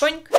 Поньк.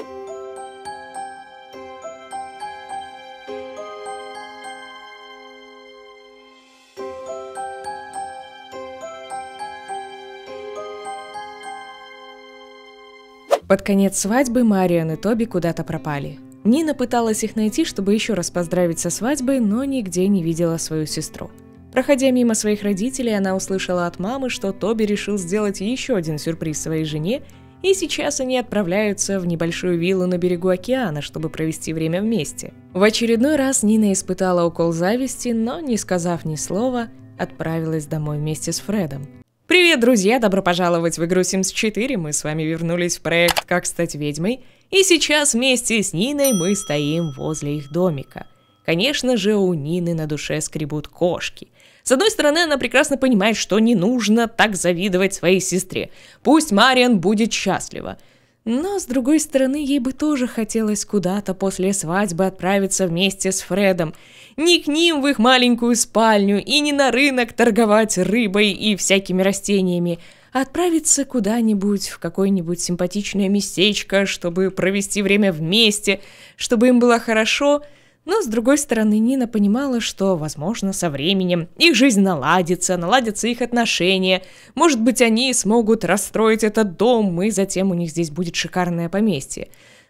Под конец свадьбы Марион и Тоби куда-то пропали. Нина пыталась их найти, чтобы еще раз поздравить со свадьбой, но нигде не видела свою сестру. Проходя мимо своих родителей, она услышала от мамы, что Тоби решил сделать еще один сюрприз своей жене, и сейчас они отправляются в небольшую виллу на берегу океана, чтобы провести время вместе. В очередной раз Нина испытала укол зависти, но, не сказав ни слова, отправилась домой вместе с Фредом. Привет, друзья! Добро пожаловать в игру Sims 4. Мы с вами вернулись в проект «Как стать ведьмой». И сейчас вместе с Ниной мы стоим возле их домика. Конечно же, у Нины на душе скребут кошки. С одной стороны, она прекрасно понимает, что не нужно так завидовать своей сестре. Пусть Марион будет счастлива. Но, с другой стороны, ей бы тоже хотелось куда-то после свадьбы отправиться вместе с Фредом. Не к ним в их маленькую спальню и не на рынок торговать рыбой и всякими растениями, а отправиться куда-нибудь в какое-нибудь симпатичное местечко, чтобы провести время вместе, чтобы им было хорошо. Но, с другой стороны, Нина понимала, что, возможно, со временем их жизнь наладится, наладятся их отношения. Может быть, они смогут расстроить этот дом, и затем у них здесь будет шикарное поместье.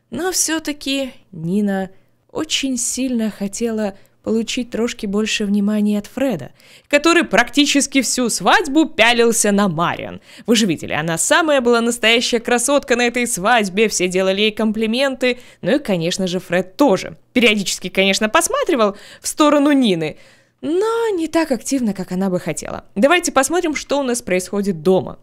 Но все-таки Нина очень сильно хотела получить трошки больше внимания от Фреда, который практически всю свадьбу пялился на Марион. Вы же видели, она самая была настоящая красотка на этой свадьбе, все делали ей комплименты, ну и, конечно же, Фред тоже. Периодически, конечно, посматривал в сторону Нины, но не так активно, как она бы хотела. Давайте посмотрим, что у нас происходит дома.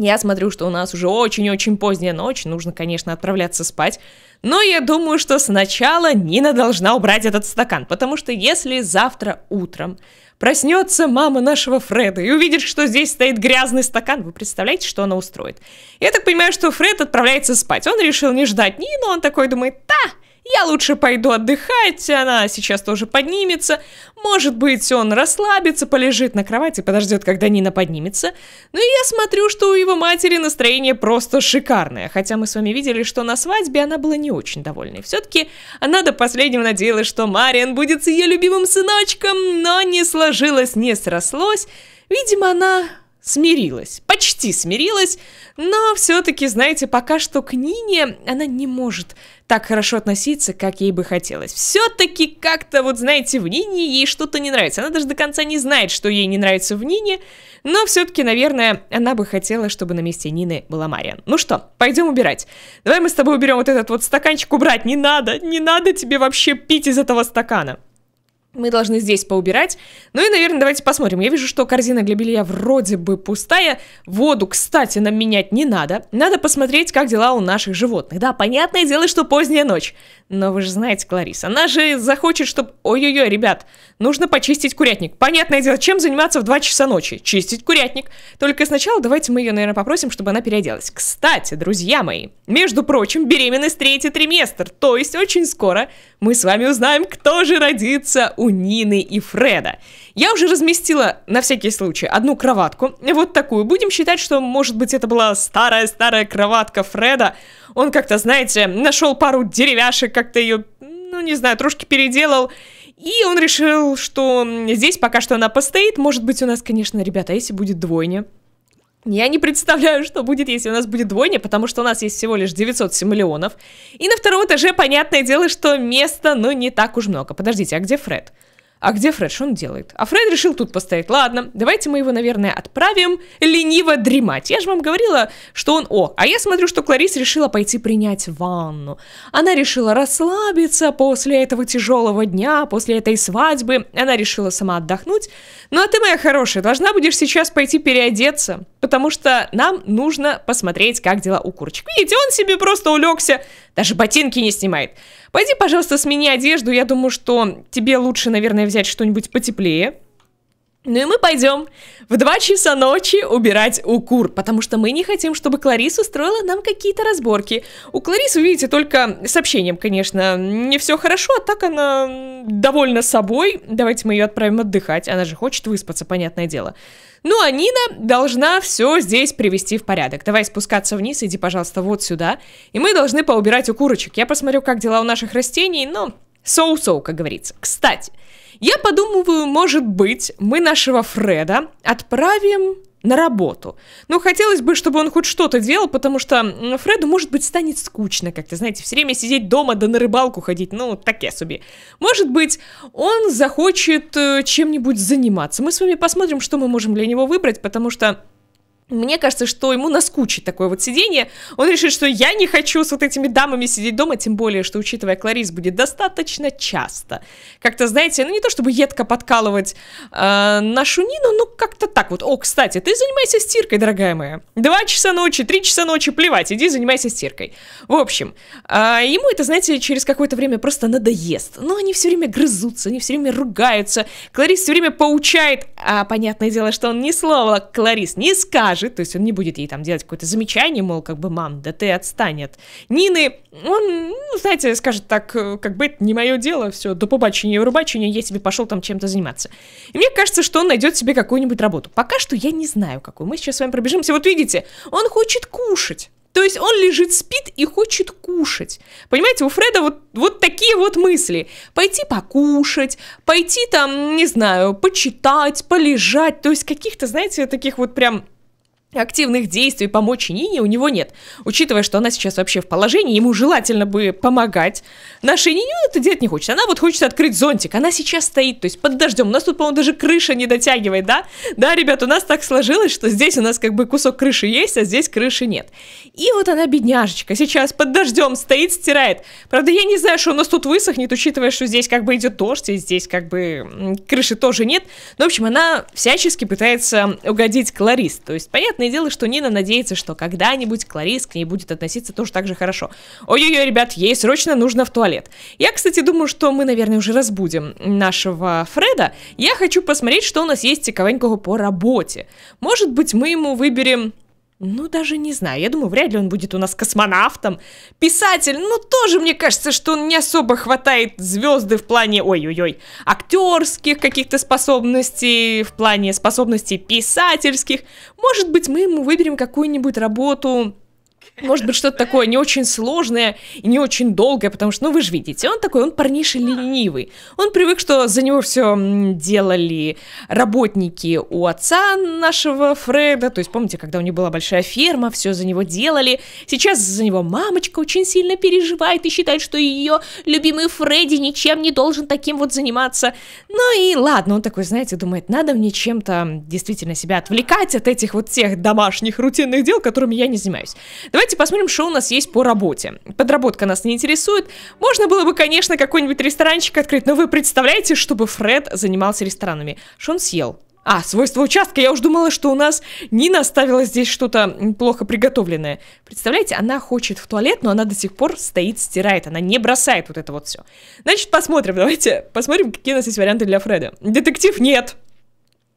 Я смотрю, что у нас уже очень-очень поздняя ночь, нужно, конечно, отправляться спать. Но я думаю, что сначала Нина должна убрать этот стакан, потому что если завтра утром проснется мама нашего Фреда и увидит, что здесь стоит грязный стакан, вы представляете, что она устроит? Я так понимаю, что Фред отправляется спать, он решил не ждать Нину, он такой думает, да, я лучше пойду отдыхать, она сейчас тоже поднимется, может быть, он расслабится, полежит на кровати, подождет, когда Нина поднимется. Ну и я смотрю, что у его матери настроение просто шикарное, хотя мы с вами видели, что на свадьбе она была не очень довольной. Все-таки она до последнего надеялась, что Марион будет с ее любимым сыночком, но не сложилось, не срослось. Видимо, она смирилась, почти смирилась, но все-таки, знаете, пока что к Нине она не может так хорошо относиться, как ей бы хотелось. Все-таки как-то, вот знаете, в Нине ей что-то не нравится. Она даже до конца не знает, что ей не нравится в Нине, но все-таки, наверное, она бы хотела, чтобы на месте Нины была Марион. Ну что, пойдем убирать. Давай мы с тобой уберем вот этот вот стаканчик. Убрать не надо, не надо тебе вообще пить из этого стакана. Мы должны здесь поубирать. Ну и, наверное, давайте посмотрим. Я вижу, что корзина для белья вроде бы пустая. Воду, кстати, нам менять не надо. Надо посмотреть, как дела у наших животных. Да, понятное дело, что поздняя ночь. Но вы же знаете, Кларис, она же захочет, чтобы... Ой-ой-ой, ребят, нужно почистить курятник. Понятное дело, чем заниматься в 2 часа ночи? Чистить курятник. Только сначала давайте мы ее, наверное, попросим, чтобы она переоделась. Кстати, друзья мои, между прочим, беременность 3-й триместр. То есть очень скоро мы с вами узнаем, кто же родится у Нины и Фреда. Я уже разместила, на всякий случай, одну кроватку, вот такую. Будем считать, что, может быть, это была старая-старая кроватка Фреда. Он как-то, знаете, нашел пару деревяшек, как-то ее, ну, не знаю, трошки переделал. И он решил, что здесь пока что она постоит. Может быть, у нас, конечно, ребята, если будет двойня. Я не представляю, что будет, если у нас будет двойня, потому что у нас есть всего лишь 907 миллионов. И на втором этаже, понятное дело, что места, ну, не так уж много. Подождите, а где Фред? А где Фред? Что он делает? А Фред решил тут постоять. Ладно, давайте мы его, наверное, отправим лениво дремать. Я же вам говорила, что он... О, а я смотрю, что Кларис решила пойти принять ванну. Она решила расслабиться после этого тяжелого дня, после этой свадьбы. Она решила сама отдохнуть. Ну а ты, моя хорошая, должна будешь сейчас пойти переодеться, потому что нам нужно посмотреть, как дела у курочек. Видите, он себе просто улегся, даже ботинки не снимает. Пойди, пожалуйста, смени одежду. Я думаю, что тебе лучше, наверное, взять что-нибудь потеплее. Ну и мы пойдем в 2 часа ночи убирать у кур, потому что мы не хотим, чтобы Кларис устроила нам какие-то разборки. У Кларис, вы видите, только с общением, конечно, не все хорошо, а так она довольна собой. Давайте мы ее отправим отдыхать, она же хочет выспаться, понятное дело. Ну а Нина должна все здесь привести в порядок. Давай спускаться вниз, иди, пожалуйста, вот сюда. И мы должны поубирать у курочек. Я посмотрю, как дела у наших растений, но соу-соу, как говорится. Кстати, я подумываю, может быть, мы нашего Фреда отправим на работу. Ну, хотелось бы, чтобы он хоть что-то делал, потому что Фреду, может быть, станет скучно как-то, знаете, все время сидеть дома да на рыбалку ходить, ну, так я себе. Может быть, он захочет чем-нибудь заниматься. Мы с вами посмотрим, что мы можем для него выбрать, потому что мне кажется, что ему наскучит такое вот сидение. Он решит, что я не хочу с вот этими дамами сидеть дома, тем более, что, учитывая Кларис, будет достаточно часто. Как-то, знаете, ну не то чтобы едко подкалывать нашу Нину, ну как-то так вот. О, кстати, ты занимайся стиркой, дорогая моя. 2 часа ночи, 3 часа ночи, плевать, иди занимайся стиркой. В общем, ему это, знаете, через какое-то время просто надоест. Но они все время грызутся, они все время ругаются. Кларис все время поучает. А понятное дело, что он ни слова Кларис не скажет. То есть он не будет ей там делать какое-то замечание, мол, как бы, мам, да ты отстань от Нины. Он, ну, знаете, скажет так, как бы, это не мое дело, все, до побачения и рубачения, я себе пошел там чем-то заниматься. И мне кажется, что он найдет себе какую-нибудь работу. Пока что я не знаю, какую. Мы сейчас с вами пробежимся. Вот видите, он хочет кушать. То есть он лежит, спит и хочет кушать. Понимаете, у Фреда вот такие вот мысли. Пойти покушать, пойти там, не знаю, почитать, полежать. То есть каких-то, знаете, таких вот прям активных действий помочь Нине у него нет. Учитывая, что она сейчас вообще в положении, ему желательно бы помогать. Наша Нина это делать не хочет. Она вот хочет открыть зонтик. Она сейчас стоит, то есть под дождем. У нас тут, по-моему, даже крыша не дотягивает, да? Да, ребят, у нас так сложилось, что здесь у нас как бы кусок крыши есть, а здесь крыши нет. И вот она, бедняжечка, сейчас под дождем стоит, стирает. Правда, я не знаю, что у нас тут высохнет, учитывая, что здесь как бы идет дождь, и здесь как бы крыши тоже нет. Но, в общем, она всячески пытается угодить Кларис. То есть, понятно, дело, что Нина надеется, что когда-нибудь Кларис к ней будет относиться тоже так же хорошо. Ой-ой-ой, ребят, ей срочно нужно в туалет. Я, кстати, думаю, что мы, наверное, уже разбудим нашего Фреда. Я хочу посмотреть, что у нас есть цикавенького по работе. Может быть, мы ему выберем... Ну, даже не знаю. Я думаю, вряд ли он будет у нас космонавтом. Писатель, ну, тоже мне кажется, что он не особо хватает звезды в плане, ой-ой-ой, актерских каких-то способностей, в плане способностей писательских. Может быть, мы ему выберем какую-нибудь работу... Может быть, что-то такое не очень сложное и не очень долгое, потому что, ну, вы же видите, он такой, он парниша ленивый. Он привык, что за него все делали работники у отца нашего Фреда. То есть, помните, когда у него была большая ферма, все за него делали. Сейчас за него мамочка очень сильно переживает и считает, что ее любимый Фредди ничем не должен таким вот заниматься. Ну и ладно, он такой, знаете, думает, надо мне чем-то действительно себя отвлекать от этих вот тех домашних рутинных дел, которыми я не занимаюсь. Давайте посмотрим, что у нас есть по работе. Подработка нас не интересует. Можно было бы, конечно, какой-нибудь ресторанчик открыть, но вы представляете, чтобы Фред занимался ресторанами? Что он съел? А, свойства участка. Я уж думала, что у нас Нина оставила здесь что-то плохо приготовленное. Представляете, она хочет в туалет, но она до сих пор стоит, стирает. Она не бросает вот это вот все. Значит, посмотрим. Давайте посмотрим, какие у нас есть варианты для Фреда. Детектив нет.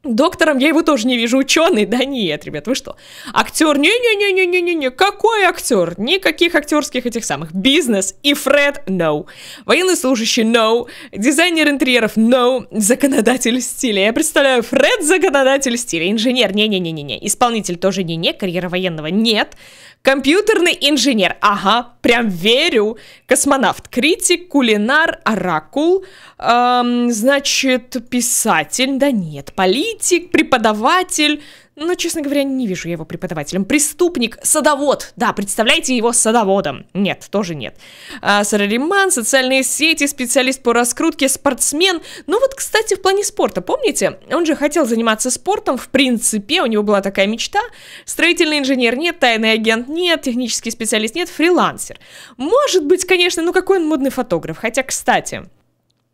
Доктором я его тоже не вижу, ученый, да нет, ребят, вы что? Актер, не-не-не-не-не-не, какой актер? Никаких актерских этих самых. Бизнес и Фред, no. Военный служащий, no. Дизайнер интерьеров, no. Законодатель стиля, я представляю, Фред законодатель стиля. Инженер, не-не-не-не-не. Исполнитель тоже не-не, карьера военного нет. Компьютерный инженер, ага, прям верю. Космонавт, критик, кулинар, оракул, значит, писатель, да нет, политик, преподаватель. Но, честно говоря, не вижу я его преподавателем. Преступник, садовод. Да, представляете его садоводом. Нет, тоже нет. Сарариман, социальные сети, специалист по раскрутке, спортсмен. Ну вот, кстати, в плане спорта, помните? Он же хотел заниматься спортом, в принципе, у него была такая мечта. Строительный инженер нет, тайный агент нет, технический специалист нет, фрилансер. Может быть, конечно, ну какой он модный фотограф. Хотя, кстати,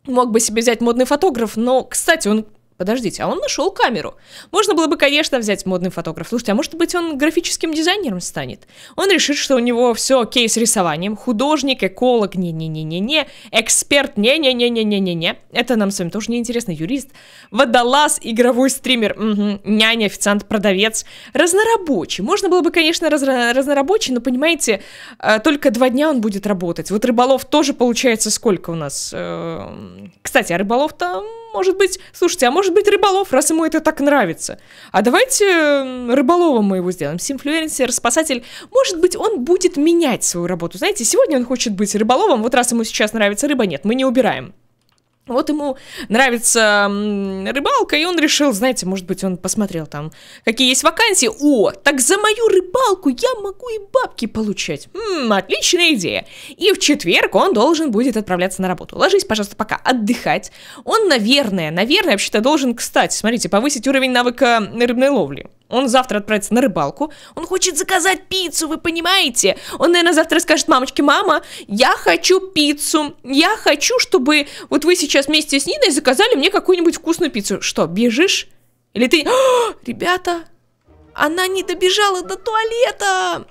мог бы себе взять модный фотограф, но, кстати, он... Подождите, а он нашел камеру. Можно было бы, конечно, взять модный фотограф. Слушайте, а может быть он графическим дизайнером станет? Он решит, что у него все окей с рисованием. Художник, эколог, не-не-не-не-не. Эксперт, не-не-не-не-не-не-не. Это нам с вами тоже неинтересно. Юрист, водолаз, игровой стример, угу. Няня, официант, продавец. Разнорабочий. Можно было бы, конечно, разнорабочий, но, понимаете, только 2 дня он будет работать. Вот рыболов тоже получается сколько у нас? Кстати, а рыболов-то... Может быть, слушайте, а может быть рыболов, раз ему это так нравится. А давайте рыболовом мы его сделаем. Симфлюенсер, спасатель. Может быть, он будет менять свою работу. Знаете, сегодня он хочет быть рыболовом. Вот раз ему сейчас нравится рыба, нет, мы не убираем. Вот ему нравится рыбалка, и он решил, знаете, может быть, он посмотрел там, какие есть вакансии. О, так за мою рыбалку я могу и бабки получать. Отличная идея. И в четверг он должен будет отправляться на работу. Ложись, пожалуйста, пока отдыхать. Он, наверное, вообще-то должен, кстати, смотрите, повысить уровень навыка рыбной ловли. Он завтра отправится на рыбалку. Он хочет заказать пиццу, вы понимаете? Он, наверное, завтра скажет мамочке: мама, я хочу пиццу. Я хочу, чтобы вот вы сейчас вместе с Ниной заказали мне какую-нибудь вкусную пиццу. Что, бежишь? Или ты... О, ребята, она не добежала до туалета.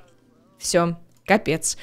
Все, капец.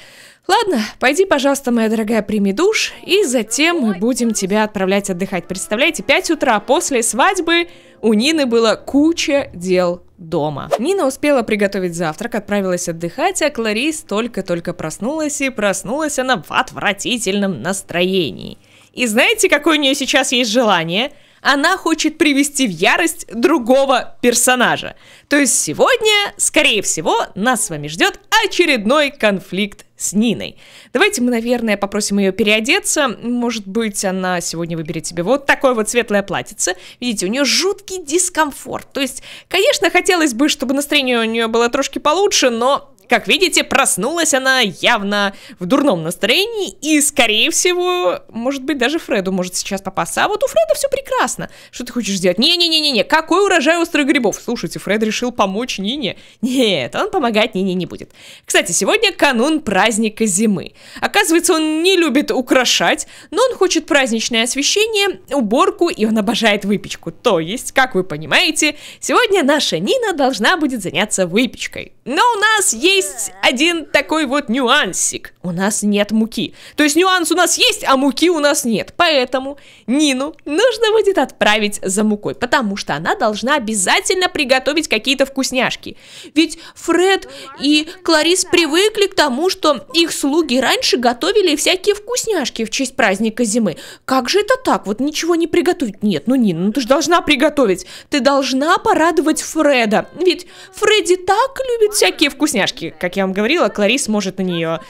Ладно, пойди, пожалуйста, моя дорогая, прими душ. И затем мы будем тебя отправлять отдыхать. Представляете, 5 утра после свадьбы у Нины было куча дел дома. Нина успела приготовить завтрак, отправилась отдыхать, а Кларис только-только проснулась, и проснулась она в отвратительном настроении. И знаете, какое у нее сейчас есть желание? Она хочет привести в ярость другого персонажа. То есть сегодня, скорее всего, нас с вами ждет очередной конфликт с Ниной. Давайте мы, наверное, попросим ее переодеться. Может быть, она сегодня выберет себе вот такое вот светлое платьице. Видите, у нее жуткий дискомфорт. То есть, конечно, хотелось бы, чтобы настроение у нее было трошки получше, но... Как видите, проснулась она явно в дурном настроении, и, скорее всего, может быть, даже Фреду может сейчас попасться. А вот у Фреда все прекрасно. Что ты хочешь сделать? Не-не-не-не-не, какой урожай острых грибов? Слушайте, Фред решил помочь Нине. Нет, он помогать Нине не будет. Кстати, сегодня канун праздника зимы. Оказывается, он не любит украшать, но он хочет праздничное освещение, уборку, и он обожает выпечку. То есть, как вы понимаете, сегодня наша Нина должна будет заняться выпечкой. Но у нас есть один такой вот нюансик. У нас нет муки. То есть нюанс у нас есть, а муки у нас нет. Поэтому Нину нужно будет отправить за мукой, потому что она должна обязательно приготовить какие-то вкусняшки. Ведь Фред и Кларис привыкли к тому, что их слуги раньше готовили всякие вкусняшки в честь праздника зимы. Как же это так? Вот ничего не приготовить? Нет, ну Нина, ну ты же должна приготовить. Ты должна порадовать Фреда. Ведь Фредди так любит всякие вкусняшки. Как я вам говорила, Кларис может на нее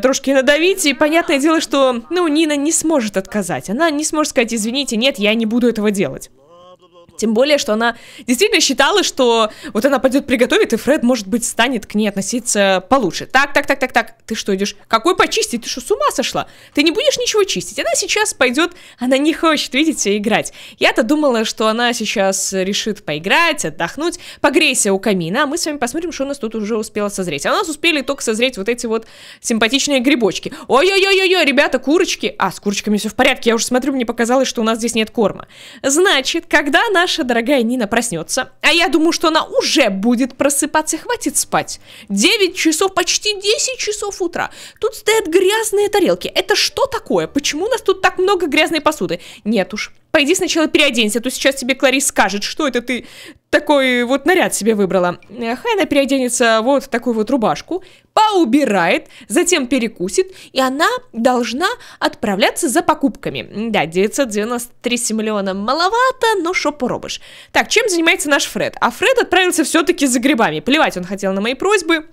трошки надавить, и понятное дело, что, ну, Нина не сможет отказать. Она не сможет сказать: извините, нет, я не буду этого делать. Тем более, что она действительно считала, что вот она пойдет приготовит, и Фред, может быть, станет к ней относиться получше. Так, ты что идешь? Какой почистить? Ты что, с ума сошла? Ты не будешь ничего чистить? Она сейчас пойдет, она не хочет, видите, играть. Я-то думала, что она сейчас решит поиграть, отдохнуть. Погрейся у камина, а мы с вами посмотрим, что у нас тут уже успело созреть. А у нас успели только созреть вот эти вот симпатичные грибочки. Ой-ой-ой-ой, ребята, курочки. А, с курочками все в порядке, я уже смотрю, мне показалось, что у нас здесь нет корма. Значит, когда наш наша дорогая Нина проснется, а я думаю, что она уже будет просыпаться, хватит спать. 9 часов, почти 10 часов утра. Тут стоят грязные тарелки. Это что такое? Почему у нас тут так много грязной посуды? Нет уж. Пойди сначала переоденься, а то сейчас тебе Кларис скажет, что это ты такой вот наряд себе выбрала. Хай она переоденется вот в такую вот рубашку, поубирает, затем перекусит, и она должна отправляться за покупками. Да, 993 миллиона маловато, но шо поробишь. Так, чем занимается наш Фред? А Фред отправился все-таки за грибами. Плевать он хотел на мои просьбы.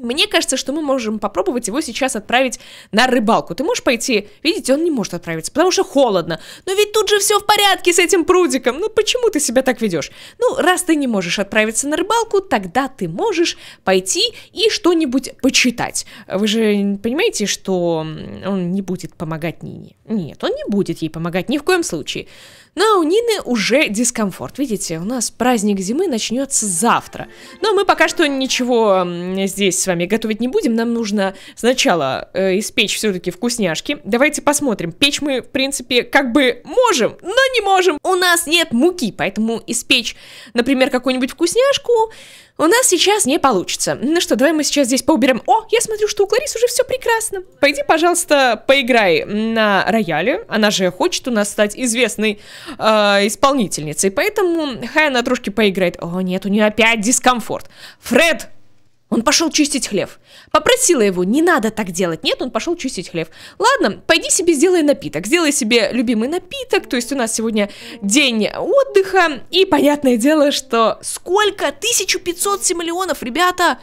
Мне кажется, что мы можем попробовать его сейчас отправить на рыбалку. Ты можешь пойти? Видите, он не может отправиться, потому что холодно. Но ведь тут же все в порядке с этим прудиком. Ну почему ты себя так ведешь? Ну, раз ты не можешь отправиться на рыбалку, тогда ты можешь пойти и что-нибудь почитать. Вы же понимаете, что он не будет помогать Нине. Нет, он не будет ей помогать ни в коем случае. Но у Нины уже дискомфорт. Видите, у нас праздник зимы начнется завтра. Но мы пока что ничего здесь вами готовить не будем. Нам нужно сначала испечь все-таки вкусняшки. Давайте посмотрим. Печь мы, в принципе, как бы можем, но не можем. У нас нет муки, поэтому испечь, например, какую-нибудь вкусняшку у нас сейчас не получится. Ну что, давай мы сейчас здесь поуберем. О, я смотрю, что у Кларис уже все прекрасно. Пойди, пожалуйста, поиграй на рояле. Она же хочет у нас стать известной исполнительницей. Поэтому хай она трошки поиграет. О, нет, у нее опять дискомфорт. Фред! Он пошел чистить хлев. Попросила его, не надо так делать. Нет, он пошел чистить хлев. Ладно, пойди себе сделай напиток. Сделай себе любимый напиток. То есть у нас сегодня день отдыха. И понятное дело, что сколько? 1500 симиллионов, ребята.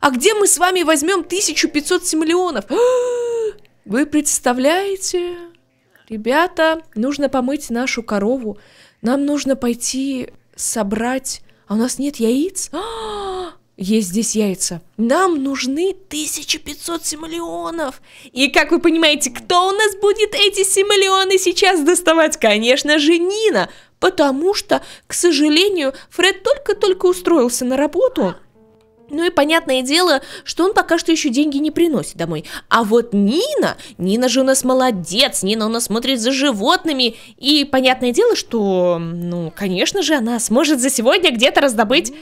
А где мы с вами возьмем 1500 симиллионов? Вы представляете? Ребята, нужно помыть нашу корову. Нам нужно пойти собрать... А у нас нет яиц? Есть здесь яйца. Нам нужны 1500 симиллионов. И как вы понимаете, кто у нас будет эти симиллионы сейчас доставать? Конечно же, Нина. Потому что, к сожалению, Фред только-только устроился на работу. Ну и понятное дело, что он пока что еще деньги не приносит домой. А вот Нина, Нина же у нас молодец, Нина у нас смотрит за животными. И понятное дело, что, ну, конечно же, она сможет за сегодня где-то раздобыть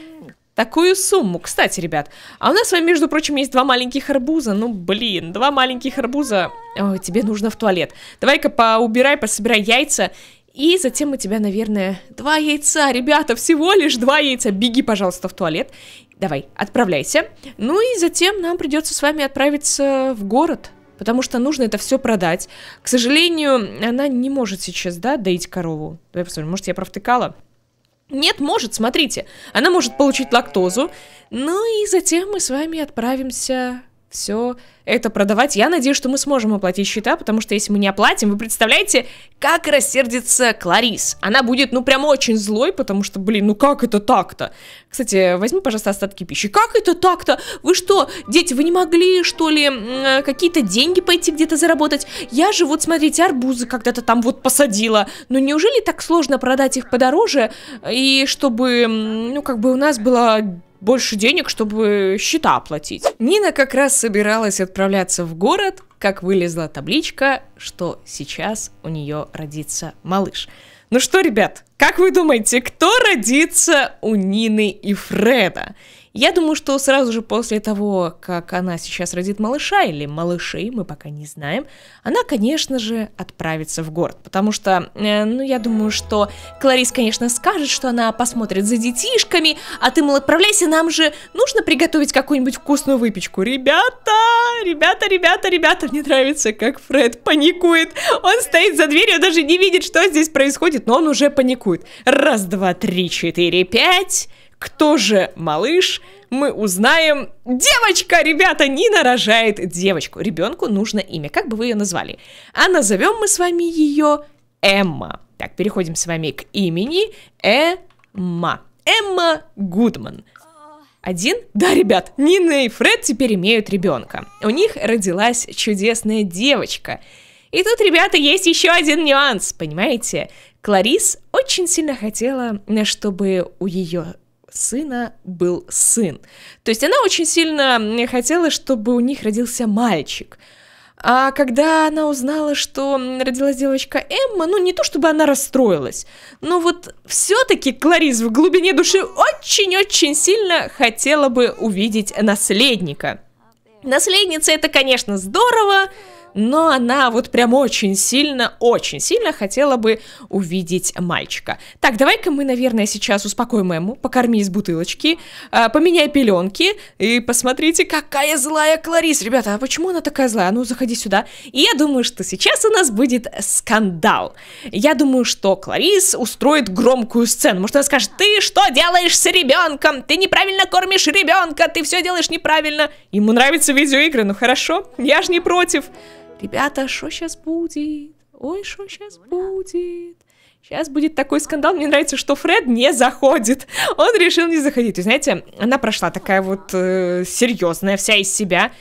такую сумму. Кстати, ребят, а у нас с вами, между прочим, есть два маленьких арбуза. Ну, блин, два маленьких арбуза. Ой, тебе нужно в туалет. Давай-ка поубирай, пособирай яйца. И затем у тебя, наверное, два яйца, ребята, всего лишь два яйца. Беги, пожалуйста, в туалет. Давай, отправляйся. Ну и затем нам придется с вами отправиться в город, потому что нужно это все продать. К сожалению, она не может сейчас, да, доить корову. Давай посмотрим, может, я провтыкала? Нет, может, смотрите. Она может получить лактозу. Ну и затем мы с вами отправимся... все это продавать. Я надеюсь, что мы сможем оплатить счета, потому что если мы не оплатим, вы представляете, как рассердится Кларис. Она будет, ну, прям очень злой, потому что, блин, ну как это так-то? Кстати, возьми, пожалуйста, остатки пищи. Как это так-то? Вы что, дети, вы не могли, что ли, какие-то деньги пойти где-то заработать? Я же, вот, смотрите, арбузы когда-то там вот посадила. Ну, неужели так сложно продать их подороже, и чтобы, ну, как бы у нас было... больше денег, чтобы счета оплатить. Нина как раз собиралась отправляться в город, как вылезла табличка, что сейчас у нее родится малыш. Ну что, ребят, как вы думаете, кто родится у Нины и Фреда? Я думаю, что сразу же после того, как она сейчас родит малыша или малышей, мы пока не знаем, она, конечно же, отправится в город. Потому что, ну, я думаю, что Кларис, конечно, скажет, что она посмотрит за детишками, а ты, мол, отправляйся, нам же нужно приготовить какую-нибудь вкусную выпечку. Ребята, ребята, ребята, ребята, мне нравится, как Фред паникует. Он стоит за дверью, он даже не видит, что здесь происходит, но он уже паникует. Раз, два, три, четыре, пять... Кто же малыш? Мы узнаем. Девочка, ребята, Нина рожает девочку. Ребенку нужно имя, как бы вы ее назвали. А назовем мы с вами ее Эмма. Так, переходим с вами к имени Эмма. Эмма Гудман. Один? Да, ребят, Нина и Фред теперь имеют ребенка. У них родилась чудесная девочка. И тут, ребята, есть еще один нюанс, понимаете? Кларис очень сильно хотела, чтобы у ее... сына был сын. То есть она очень сильно хотела, чтобы у них родился мальчик. А когда она узнала, что родилась девочка Эмма, ну не то чтобы она расстроилась, но вот все-таки Кларис в глубине души очень-очень сильно хотела бы увидеть наследника. Наследница — это, конечно, здорово, но она вот прям очень сильно хотела бы увидеть мальчика. Так, давай-ка мы, наверное, сейчас успокоим Эмму, покорми из бутылочки, поменяй пеленки, и посмотрите, какая злая Кларис. Ребята, а почему она такая злая? Ну, заходи сюда. И я думаю, что сейчас у нас будет скандал. Я думаю, что Кларис устроит громкую сцену. Может, она скажет: ты что делаешь с ребенком? Ты неправильно кормишь ребенка, ты все делаешь неправильно. Ему нравятся видеоигры, ну хорошо, я же не против. Ребята, что сейчас будет? Ой, что сейчас будет? Сейчас будет такой скандал. Мне нравится, что Фред не заходит. Он решил не заходить. И знаете, она прошла такая вот серьезная, вся из себя.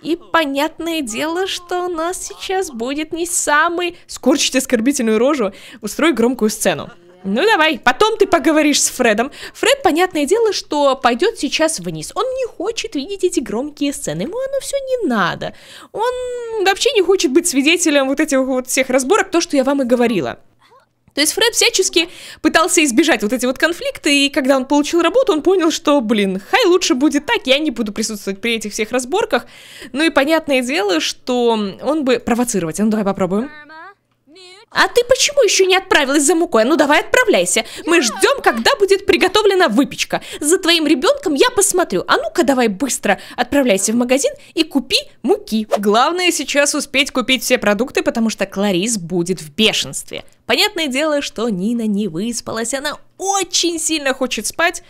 И понятное дело, что у нас сейчас будет не самый... Скорчить оскорбительную рожу, устрой громкую сцену. Ну давай, потом ты поговоришь с Фредом. Фред, понятное дело, что пойдет сейчас вниз. Он не хочет видеть эти громкие сцены. Ему оно все не надо. Он вообще не хочет быть свидетелем вот этих вот всех разборок, то, что я вам и говорила. То есть Фред всячески пытался избежать вот эти вот конфликты, и когда он получил работу, он понял, что, блин, хай лучше будет так, я не буду присутствовать при этих всех разборках. Ну и понятное дело, что он бы провоцировать. Ну давай попробуем. А ты почему еще не отправилась за мукой? Ну давай отправляйся. Мы ждем, когда будет приготовлена выпечка. За твоим ребенком я посмотрю. А ну-ка давай быстро отправляйся в магазин и купи муки. Главное сейчас успеть купить все продукты, потому что Кларис будет в бешенстве. Понятное дело, что Нина не выспалась. Она очень сильно хочет спать.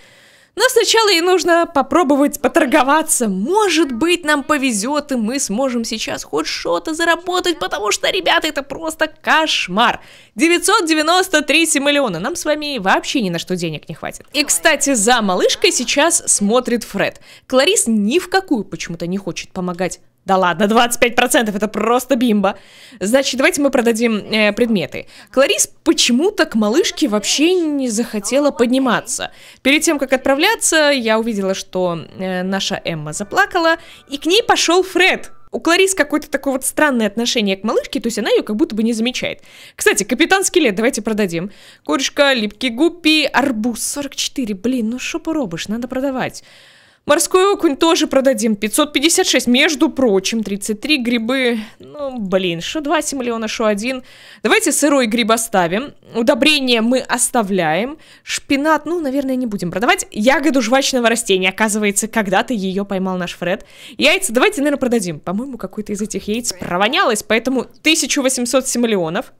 Но сначала ей нужно попробовать поторговаться. Может быть, нам повезет, и мы сможем сейчас хоть что-то заработать, потому что, ребята, это просто кошмар. 993 миллиона. Нам с вами вообще ни на что денег не хватит. И, кстати, за малышкой сейчас смотрит Фред. Кларис ни в какую почему-то не хочет помогать. Да ладно, 25% это просто бимба. Значит, давайте мы продадим предметы. Кларис почему-то к малышке вообще не захотела подниматься. Перед тем, как отправляться, я увидела, что наша Эмма заплакала, и к ней пошел Фред. У Кларис какое-то такое вот странное отношение к малышке, то есть она ее как будто бы не замечает. Кстати, капитан Скелет давайте продадим. Корюшка, липкий гуппи, арбуз 44, блин, ну шо поробишь, надо продавать. Морской окунь тоже продадим, 556, между прочим, 33 грибы, ну, блин, шо 2 миллиона, шо 1. Давайте сырой гриб оставим, удобрение мы оставляем, шпинат, ну, наверное, не будем продавать, ягоду жвачного растения, оказывается, когда-то ее поймал наш Фред. Яйца давайте, наверное, продадим, по-моему, какой-то из этих яиц провонялось, поэтому 1807 миллионов.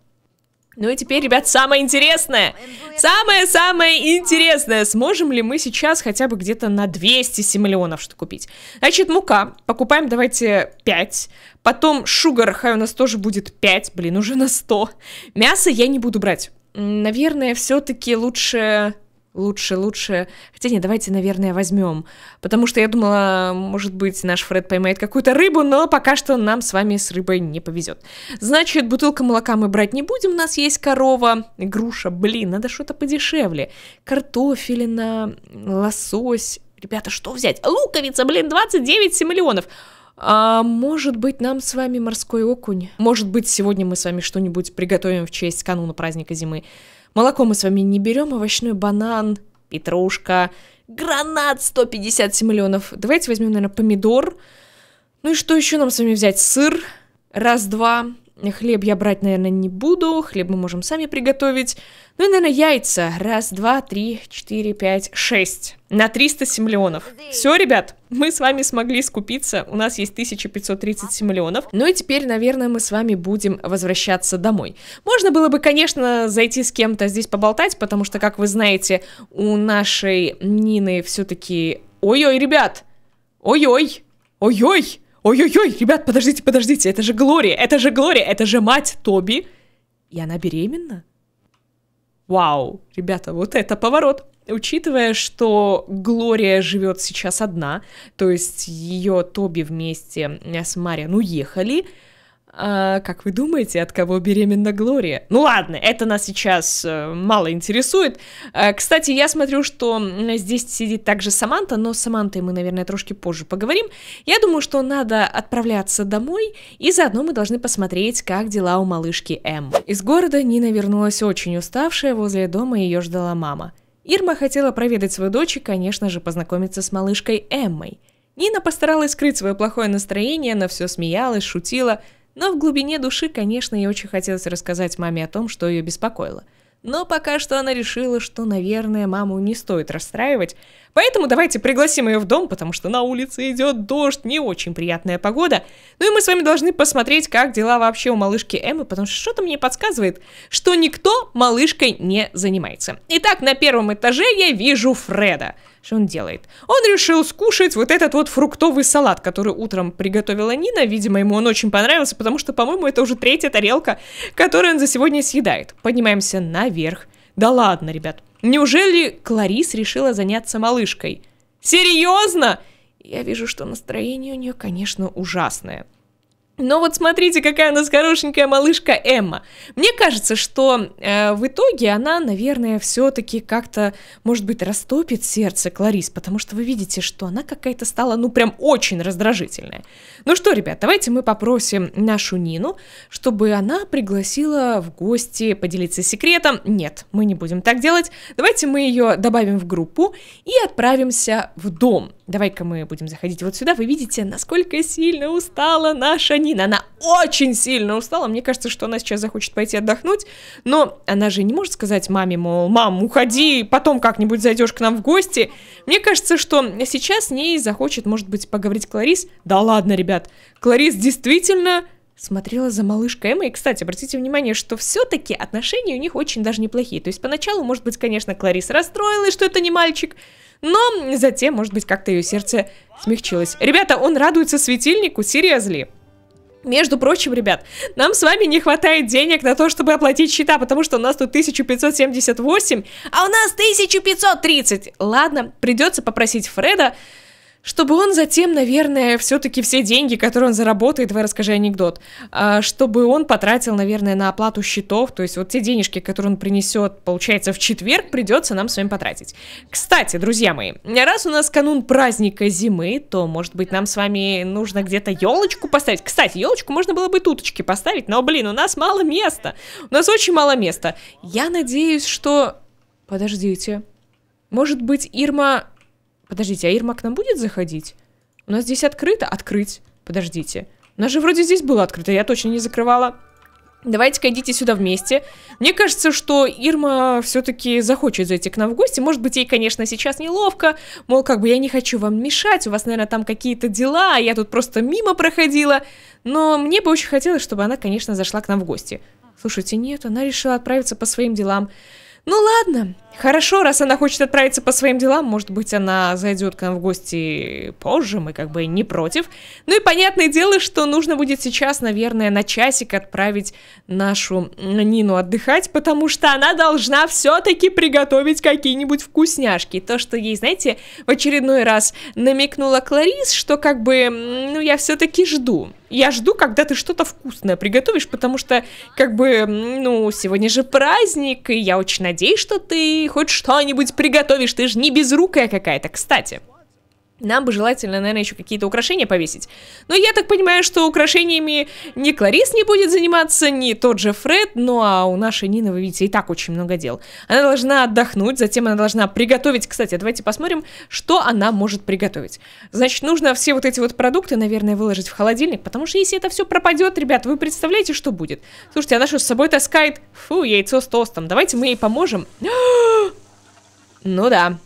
Ну и теперь, ребят, самое интересное. Самое-самое интересное. Сможем ли мы сейчас хотя бы где-то на 207 миллионов что купить? Значит, мука. Покупаем, давайте, 5. Потом шугар, хай у нас тоже будет 5. Блин, уже на 100. Мясо я не буду брать. Наверное, все-таки лучше... Хотя нет, давайте, наверное, возьмем. Потому что я думала, может быть, наш Фред поймает какую-то рыбу, но пока что нам с вами с рыбой не повезет. Значит, бутылка молока мы брать не будем, у нас есть корова, груша, блин, надо что-то подешевле. Картофелина, лосось. Ребята, что взять? Луковица, блин, 29 миллионов. А может быть, нам с вами морской окунь? Может быть, сегодня мы с вами что-нибудь приготовим в честь кануна праздника зимы. Молоко мы с вами не берем, овощной банан, петрушка, гранат 157 миллионов. Давайте возьмем, наверное, помидор. Ну и что еще нам с вами взять? Сыр. Раз, два. Хлеб я брать, наверное, не буду. Хлеб мы можем сами приготовить. Ну и, наверное, яйца. Раз, два, три, четыре, пять, шесть. На 307 миллионов. Все, ребят, мы с вами смогли скупиться. У нас есть 1537 миллионов. Ну и теперь, наверное, мы с вами будем возвращаться домой. Можно было бы, конечно, зайти с кем-то здесь поболтать, потому что, как вы знаете, у нашей Нины все-таки... Ой-ой, ребят! Ой-ой! Ой-ой! Ой-ой-ой, ребят, подождите, подождите, это же Глория, это же Глория, это же мать Тоби. И она беременна? Вау, ребята, вот это поворот. Учитывая, что Глория живет сейчас одна, то есть ее Тоби вместе с Марион уехали, а как вы думаете, от кого беременна Глория? Ну ладно, это нас сейчас мало интересует. Кстати, я смотрю, что здесь сидит также Саманта, но с Самантой мы, наверное, трошки позже поговорим. Я думаю, что надо отправляться домой, и заодно мы должны посмотреть, как дела у малышки М. Из города Нина вернулась очень уставшая, возле дома ее ждала мама. Ирма хотела проведать свою дочь и, конечно же, познакомиться с малышкой Эммой. Нина постаралась скрыть свое плохое настроение, она все смеялась, шутила... Но в глубине души, конечно, ей очень хотелось рассказать маме о том, что ее беспокоило. Но пока что она решила, что, наверное, маму не стоит расстраивать. Поэтому давайте пригласим ее в дом, потому что на улице идет дождь, не очень приятная погода. Ну и мы с вами должны посмотреть, как дела вообще у малышки Эммы, потому что что-то мне подсказывает, что никто малышкой не занимается. Итак, на первом этаже я вижу Фреда. Что он делает? Он решил скушать вот этот вот фруктовый салат, который утром приготовила Нина. Видимо, ему он очень понравился, потому что, по-моему, это уже третья тарелка, которую он за сегодня съедает. Поднимаемся наверх. Да ладно, ребят. Неужели Кларис решила заняться малышкой? Серьезно? Я вижу, что настроение у нее, конечно, ужасное. Но вот смотрите, какая у нас хорошенькая малышка Эмма. Мне кажется, что в итоге она, наверное, все-таки как-то, может быть, растопит сердце Кларис, потому что вы видите, что она какая-то стала, ну, прям очень раздражительная. Ну что, ребят, давайте мы попросим нашу Нину, чтобы она пригласила в гости поделиться секретом. Нет, мы не будем так делать. Давайте мы ее добавим в группу и отправимся в дом. Давай-ка мы будем заходить вот сюда. Вы видите, насколько сильно устала наша Нина. Она очень сильно устала. Мне кажется, что она сейчас захочет пойти отдохнуть. Но она же не может сказать маме, мол, мам, уходи, потом как-нибудь зайдешь к нам в гости. Мне кажется, что сейчас с ней захочет, может быть, поговорить Кларис. Да ладно, ребят. Кларис действительно смотрела за малышкой Эммой. И, кстати, обратите внимание, что все-таки отношения у них очень даже неплохие. То есть поначалу, может быть, конечно, Кларис расстроилась, что это не мальчик. Но затем, может быть, как-то ее сердце смягчилось. Ребята, он радуется светильнику, серьезно. Между прочим, ребят, нам с вами не хватает денег на то, чтобы оплатить счета, потому что у нас тут 1578, а у нас 1530. Ладно, придется попросить Фреда, чтобы он затем, наверное, все-таки все деньги, которые он заработает, вы расскажи анекдот, чтобы он потратил, наверное, на оплату счетов, то есть вот те денежки, которые он принесет, получается, в четверг, придется нам с вами потратить. Кстати, друзья мои, раз у нас канун праздника зимы, то, может быть, нам с вами нужно где-то елочку поставить. Кстати, елочку можно было бы туточки поставить, но, блин, у нас мало места. У нас очень мало места. Я надеюсь, что... Подождите. Может быть, Ирма... Подождите, а Ирма к нам будет заходить? У нас здесь открыто? Открыть. Подождите. У нас же вроде здесь было открыто, я точно не закрывала. Давайте-ка идите сюда вместе. Мне кажется, что Ирма все-таки захочет зайти к нам в гости. Может быть, ей, конечно, сейчас неловко. Мол, как бы я не хочу вам мешать. У вас, наверное, там какие-то дела, а я тут просто мимо проходила. Но мне бы очень хотелось, чтобы она, конечно, зашла к нам в гости. Слушайте, нет, она решила отправиться по своим делам. Ну ладно, хорошо, раз она хочет отправиться по своим делам, может быть, она зайдет к нам в гости позже, мы как бы не против. Ну и понятное дело, что нужно будет сейчас, наверное, на часик отправить нашу Нину отдыхать, потому что она должна все-таки приготовить какие-нибудь вкусняшки. То, что ей, знаете, в очередной раз намекнула Кларис, что как бы, ну я все-таки жду. Я жду, когда ты что-то вкусное приготовишь, потому что, как бы, ну, сегодня же праздник, и я очень надеюсь, что ты хоть что-нибудь приготовишь, ты же не безрукая какая-то, кстати. Нам бы желательно, наверное, еще какие-то украшения повесить. Но я так понимаю, что украшениями ни Кларис не будет заниматься, ни тот же Фред. Ну а у нашей Нины, вы видите, и так очень много дел. Она должна отдохнуть, затем она должна приготовить. Кстати, давайте посмотрим, что она может приготовить. Значит, нужно все вот эти вот продукты, наверное, выложить в холодильник. Потому что если это все пропадет, ребят, вы представляете, что будет? Слушайте, она что с собой таскает? Фу, яйцо с тостом. Давайте мы ей поможем. Ну да.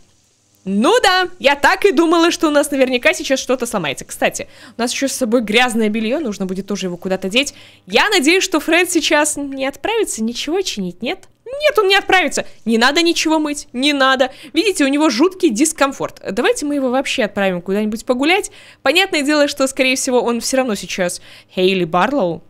Ну да, я так и думала, что у нас наверняка сейчас что-то сломается. Кстати, у нас еще с собой грязное белье, нужно будет тоже его куда-то деть. Я надеюсь, что Фред сейчас не отправится ничего чинить, нет? Нет, он не отправится. Не надо ничего мыть, не надо. Видите, у него жуткий дискомфорт. Давайте мы его вообще отправим куда-нибудь погулять. Понятное дело, что, скорее всего, он все равно сейчас Хейли Барлоу.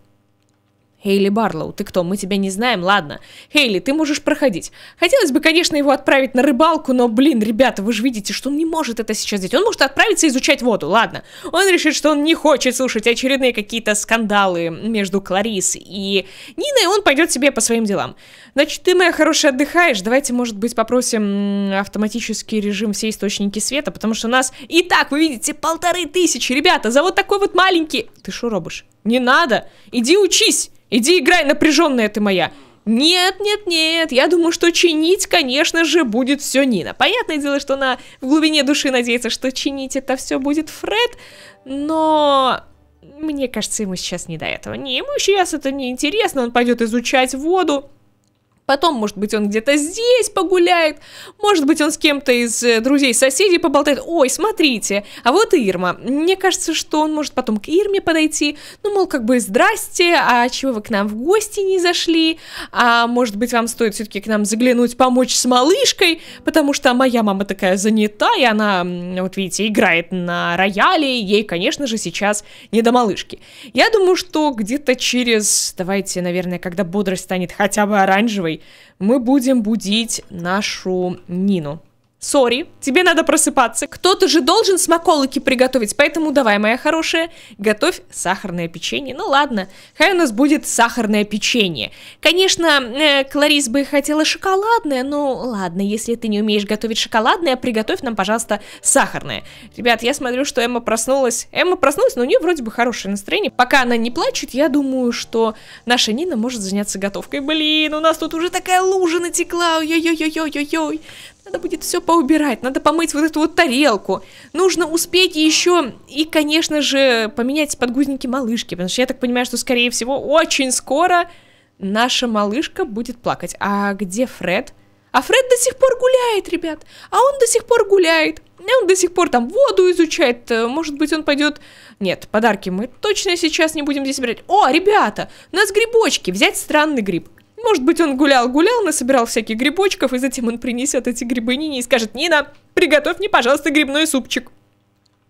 Хейли Барлоу, ты кто? Мы тебя не знаем, ладно. Хейли, ты можешь проходить. Хотелось бы, конечно, его отправить на рыбалку, но, блин, ребята, вы же видите, что он не может это сейчас делать. Он может отправиться изучать воду, ладно. Он решит, что он не хочет слушать очередные какие-то скандалы между Кларис и Ниной, он пойдет себе по своим делам. Значит, ты, моя хорошая, отдыхаешь. Давайте, может быть, попросим автоматический режим все источники света, потому что у нас и так, вы видите, 1500, ребята, за вот такой вот маленький... Ты что робишь? Не надо. Иди учись. Иди играй, напряженная ты моя. Нет, нет, нет, я думаю, что чинить, конечно же, будет все Нина. Понятное дело, что она в глубине души надеется, что чинить это все будет Фред, но... Мне кажется, ему сейчас не до этого. Не, ему сейчас это не интересно, он пойдет изучать воду. Потом, может быть, он где-то здесь погуляет. Может быть, он с кем-то из друзей-соседей поболтает. Ой, смотрите, а вот и Ирма. Мне кажется, что он может потом к Ирме подойти. Ну, мол, как бы, здрасте, а чего вы к нам в гости не зашли? А может быть, вам стоит все-таки к нам заглянуть, помочь с малышкой? Потому что моя мама такая занята, и она, вот видите, играет на рояле. Ей, конечно же, сейчас не до малышки. Я думаю, что где-то через... Давайте, наверное, когда бодрость станет хотя бы оранжевой, мы будем будить нашу Нину. Сори, тебе надо просыпаться. Кто-то же должен смаколыки приготовить, поэтому давай, моя хорошая, готовь сахарное печенье. Ну ладно, хай у нас будет сахарное печенье. Конечно, Кларис бы хотела шоколадное, но ладно, если ты не умеешь готовить шоколадное, приготовь нам, пожалуйста, сахарное. Ребят, я смотрю, что Эмма проснулась. Эмма проснулась, но у нее вроде бы хорошее настроение. Пока она не плачет, я думаю, что наша Нина может заняться готовкой. Блин, у нас тут уже такая лужа натекла. Ой-ой-ой-ой-ой-ой. Надо будет все поубирать, надо помыть вот эту вот тарелку. Нужно успеть еще и, конечно же, поменять подгузники малышки. Потому что я так понимаю, что, скорее всего, очень скоро наша малышка будет плакать. А где Фред? А Фред до сих пор гуляет, ребят. А он до сих пор гуляет. Он до сих пор там воду изучает. Может быть, он пойдет... Нет, подарки мы точно сейчас не будем здесь брать. О, ребята, у нас грибочки. Взять странный гриб. Может быть, он гулял-гулял, насобирал всяких грибочков, и затем он принесет эти грибы Нине и скажет: «Нина, приготовь мне, пожалуйста, грибной супчик.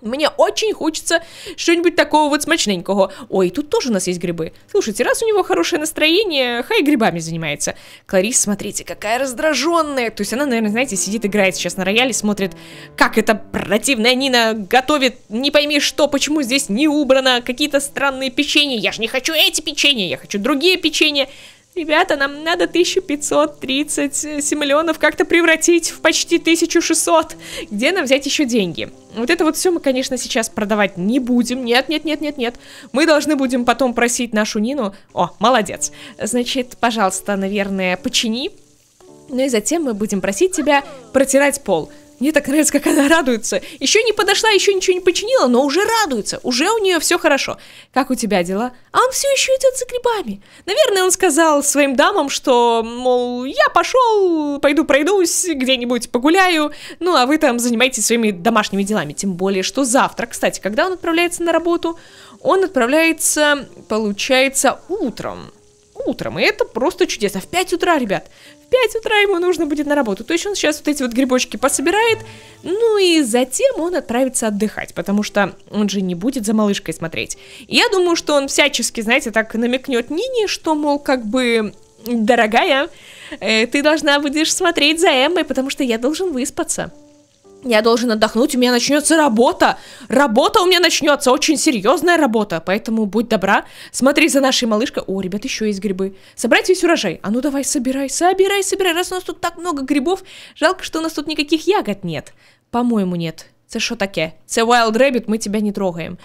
Мне очень хочется что-нибудь такого вот смачненького». Ой, тут тоже у нас есть грибы. Слушайте, раз у него хорошее настроение, хай грибами занимается. Кларис, смотрите, какая раздраженная. То есть она, наверное, знаете, сидит, играет сейчас на рояле, смотрит, как эта противная Нина готовит не пойми что, почему здесь не убрано, какие-то странные печенья. Я же не хочу эти печенья, я хочу другие печенья. Ребята, нам надо 1537 миллионов как-то превратить в почти 1600. Где нам взять еще деньги? Вот это вот все мы, конечно, сейчас продавать не будем. Нет, нет, нет, нет, нет. Мы должны будем потом просить нашу Нину. О, молодец. Значит, пожалуйста, наверное, почини. Ну и затем мы будем просить тебя протирать пол. Мне так нравится, как она радуется. Еще не подошла, еще ничего не починила, но уже радуется. Уже у нее все хорошо. Как у тебя дела? А он все еще идет за грибами. Наверное, он сказал своим дамам, что, мол, я пошел, пойду пройдусь, где-нибудь погуляю. Ну, а вы там занимаетесь своими домашними делами. Тем более, что завтра, кстати, когда он отправляется на работу? Он отправляется, получается, утром. Утром, и это просто чудесно. В 5 утра, ребят. 5 утра ему нужно будет на работу. То есть он сейчас вот эти вот грибочки пособирает, ну и затем он отправится отдыхать, потому что он же не будет за малышкой смотреть. И я думаю, что он всячески, знаете, так намекнет Нине, что, мол, как бы, дорогая, ты должна будешь смотреть за Эммой, потому что я должен выспаться. Я должен отдохнуть, у меня начнется работа. Работа у меня начнется, очень серьезная работа. Поэтому будь добра, смотри за нашей малышкой. О, ребят, еще есть грибы. Собрать весь урожай. А ну давай, собирай, собирай, собирай. Раз у нас тут так много грибов, жалко, что у нас тут никаких ягод нет. По-моему, нет. Это что такое? Это Wild Rabbit, мы тебя не трогаем.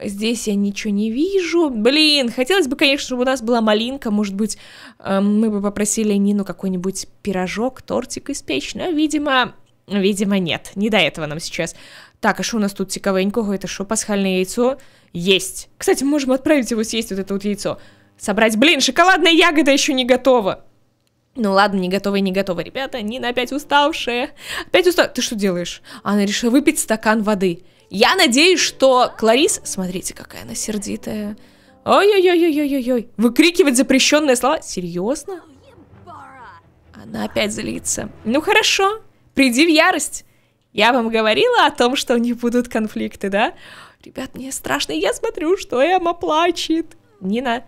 Здесь я ничего не вижу. Блин, хотелось бы, конечно, чтобы у нас была малинка. Может быть, мы бы попросили Нину какой-нибудь пирожок, тортик испечь. Но, видимо, нет, не до этого нам сейчас. Так, а что у нас тут цикавенького? Это что, пасхальное яйцо? Есть. Кстати, мы можем отправить его съесть, вот это вот яйцо. Собрать, блин, шоколадная ягода еще не готова. Ну ладно, не готова и не готова, ребята. Нина опять уставшая. Опять устала. Ты что делаешь? Она решила выпить стакан воды. Я надеюсь, что Кларис... Смотрите, какая она сердитая. Ой-ой-ой-ой-ой-ой-ой. Выкрикивать запрещенные слова. Серьезно? Она опять злится. Ну хорошо. Приди в ярость. Я вам говорила о том, что у них будут конфликты, да? Ребят, мне страшно. Я смотрю, что Эмма плачет. Нина,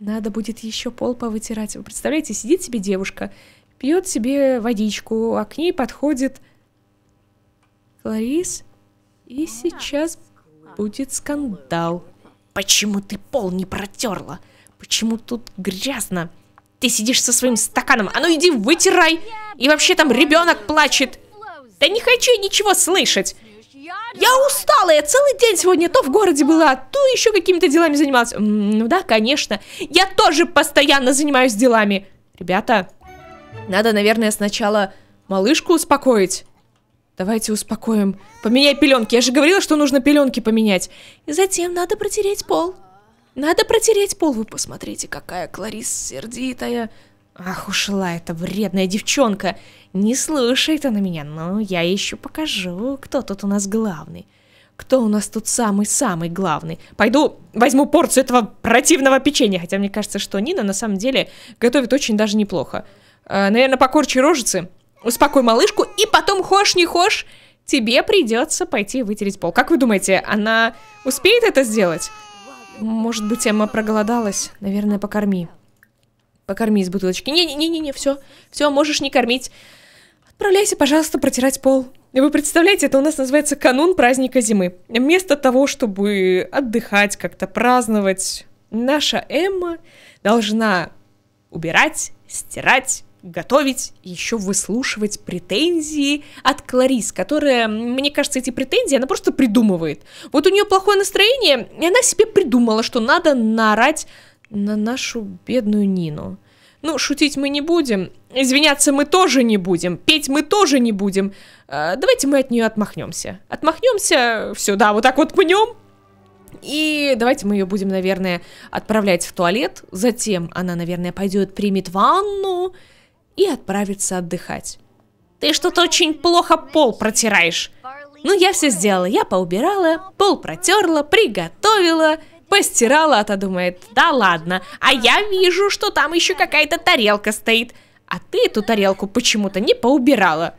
надо будет еще пол повытирать. Вы представляете, сидит себе девушка, пьет себе водичку, а к ней подходит Кларис. И сейчас будет скандал. Почему ты пол не протерла? Почему тут грязно? Ты сидишь со своим стаканом. А ну иди вытирай. И вообще там ребенок плачет. Да не хочу ничего слышать. Я устала. Я целый день сегодня то в городе была, то еще какими-то делами занималась. Ну да, конечно. Я тоже постоянно занимаюсь делами. Ребята, надо, наверное, сначала малышку успокоить. Давайте успокоим. Поменяй пеленки. Я же говорила, что нужно пеленки поменять. И затем надо протереть пол. Надо протереть пол. Вы посмотрите, какая Кларис сердитая. Ах, ушла эта вредная девчонка. Не слушает она меня. Но я еще покажу, кто тут у нас главный. Кто у нас тут самый-самый главный. Пойду возьму порцию этого противного печенья. Хотя мне кажется, что Нина на самом деле готовит очень даже неплохо. Наверное, покорчи рожицы. Успокой малышку. И потом, хошь не хошь, тебе придется пойти вытереть пол. Как вы думаете, она успеет это сделать? Может быть, Эмма проголодалась. Наверное, покорми. Покорми из бутылочки. Не-не-не, все. Все, можешь не кормить. Отправляйся, пожалуйста, протирать пол. И вы представляете, это у нас называется канун праздника зимы. Вместо того, чтобы отдыхать, как-то праздновать, наша Эмма должна убирать, стирать, готовить, еще выслушивать претензии от Кларис, которая, мне кажется, эти претензии она просто придумывает. Вот у нее плохое настроение, и она себе придумала, что надо наорать на нашу бедную Нину. Ну, шутить мы не будем, извиняться мы тоже не будем, петь мы тоже не будем. Давайте мы от нее отмахнемся. Отмахнемся, все, да, вот так вот пнем. И давайте мы ее будем, наверное, отправлять в туалет. Затем она, наверное, пойдет, примет ванну и отправится отдыхать. Ты что-то очень плохо пол протираешь. Ну, я все сделала. Я поубирала, пол протерла, приготовила, постирала, а то думает, да ладно. А я вижу, что там еще какая-то тарелка стоит. А ты эту тарелку почему-то не поубирала.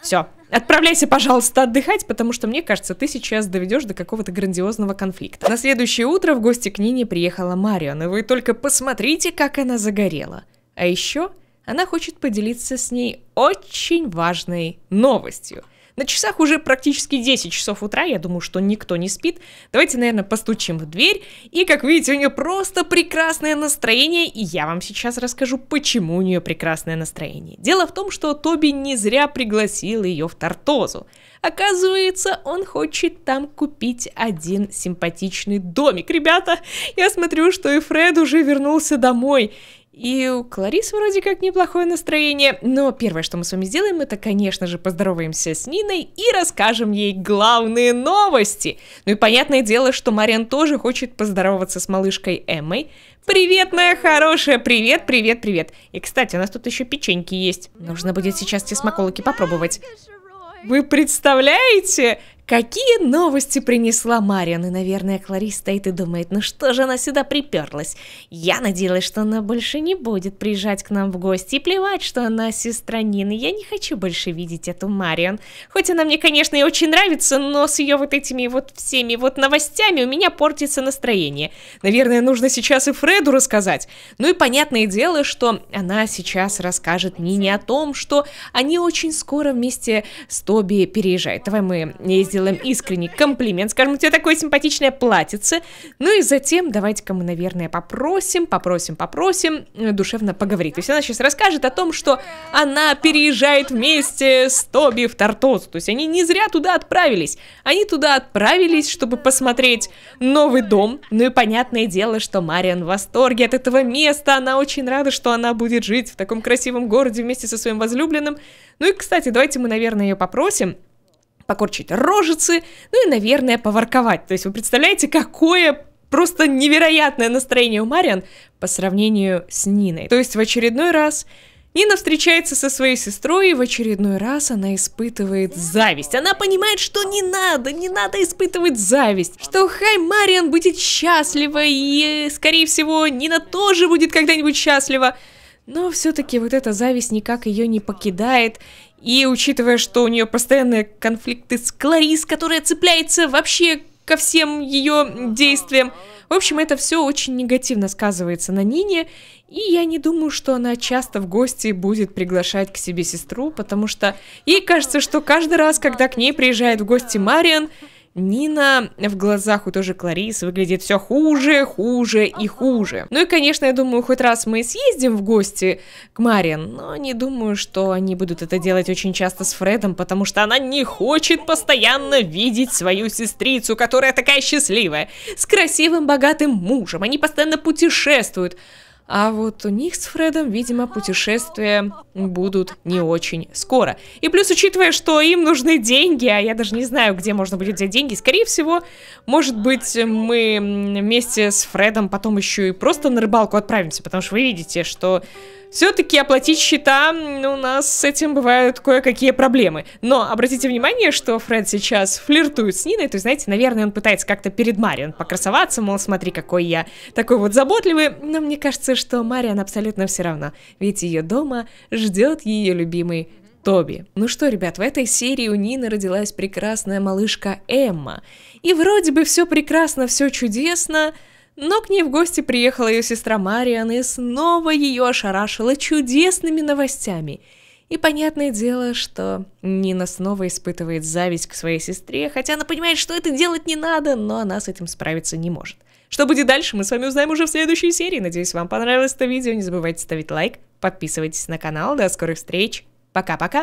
Все. Отправляйся, пожалуйста, отдыхать, потому что, мне кажется, ты сейчас доведешь до какого-то грандиозного конфликта. На следующее утро в гости к Нине приехала Марион, и вы только посмотрите, как она загорела. А еще она хочет поделиться с ней очень важной новостью. На часах уже практически 10 часов утра, я думаю, что никто не спит. Давайте, наверное, постучим в дверь, и, как видите, у нее просто прекрасное настроение, и я вам сейчас расскажу, почему у нее прекрасное настроение. Дело в том, что Тоби не зря пригласил ее в Тартозу. Оказывается, он хочет там купить один симпатичный домик. Ребята, я смотрю, что и Фред уже вернулся домой. И у Кларис вроде как неплохое настроение. Но первое, что мы с вами сделаем, это, конечно же, поздороваемся с Ниной и расскажем ей главные новости. Ну и понятное дело, что Марион тоже хочет поздороваться с малышкой Эммой. Привет, моя хорошая, привет, привет, привет. И, кстати, у нас тут еще печеньки есть. Нужно будет сейчас те смаколыки попробовать. Вы представляете, какие новости принесла Марион? И, наверное, Кларис стоит и думает, ну что же она сюда приперлась? Я надеялась, что она больше не будет приезжать к нам в гости. И плевать, что она сестра Нины. Я не хочу больше видеть эту Марион. Хоть она мне, конечно, и очень нравится, но с ее вот этими вот всеми вот новостями у меня портится настроение. Наверное, нужно сейчас и Фреду рассказать. Ну и понятное дело, что она сейчас расскажет Нине о том, что они очень скоро вместе с Тоби переезжают. Давай мы сделаем искренний комплимент, скажем, у тебя такое симпатичное платьице. Ну и затем давайте-ка мы, наверное, попросим душевно поговорить. То есть она сейчас расскажет о том, что она переезжает вместе с Тоби в Тартозу. То есть они не зря туда отправились. Они туда отправились, чтобы посмотреть новый дом. Ну и понятное дело, что Марион в восторге от этого места. Она очень рада, что она будет жить в таком красивом городе вместе со своим возлюбленным. Ну и, кстати, давайте мы, наверное, ее попросим покорчить рожицы, ну и, наверное, поворковать. То есть вы представляете, какое просто невероятное настроение у Марион по сравнению с Ниной. То есть в очередной раз Нина встречается со своей сестрой, и в очередной раз она испытывает зависть. Она понимает, что не надо испытывать зависть. Что Хай Марион будет счастлива, и, скорее всего, Нина тоже будет когда-нибудь счастлива. Но все-таки вот эта зависть никак ее не покидает. И учитывая, что у нее постоянные конфликты с Кларис, которая цепляется вообще ко всем ее действиям. В общем, это все очень негативно сказывается на Нине. И я не думаю, что она часто в гости будет приглашать к себе сестру, потому что ей кажется, что каждый раз, когда к ней приезжает в гости Марион, Нина в глазах у той же Кларис выглядит все хуже, хуже и хуже. Ну и, конечно, я думаю, хоть раз мы съездим в гости к Марион, но не думаю, что они будут это делать очень часто с Фредом, потому что она не хочет постоянно видеть свою сестрицу, которая такая счастливая, с красивым, богатым мужем. Они постоянно путешествуют. А вот у них с Фредом, видимо, путешествия будут не очень скоро. И плюс, учитывая, что им нужны деньги, а я даже не знаю, где можно будет взять деньги, скорее всего, может быть, мы вместе с Фредом потом еще и просто на рыбалку отправимся, потому что вы видите, что все-таки оплатить счета у нас с этим бывают кое-какие проблемы. Но обратите внимание, что Фред сейчас флиртует с Ниной. То есть, знаете, наверное, он пытается как-то перед Марион покрасоваться. Мол, смотри, какой я такой вот заботливый. Но мне кажется, что Марион абсолютно все равно. Ведь ее дома ждет ее любимый Тоби. Ну что, ребят, в этой серии у Нины родилась прекрасная малышка Эмма. И вроде бы все прекрасно, все чудесно. Но к ней в гости приехала ее сестра Марион и снова ее ошарашила чудесными новостями. И понятное дело, что Нина снова испытывает зависть к своей сестре, хотя она понимает, что это делать не надо, но она с этим справиться не может. Что будет дальше, мы с вами узнаем уже в следующей серии. Надеюсь, вам понравилось это видео. Не забывайте ставить лайк, подписывайтесь на канал. До скорых встреч. Пока-пока.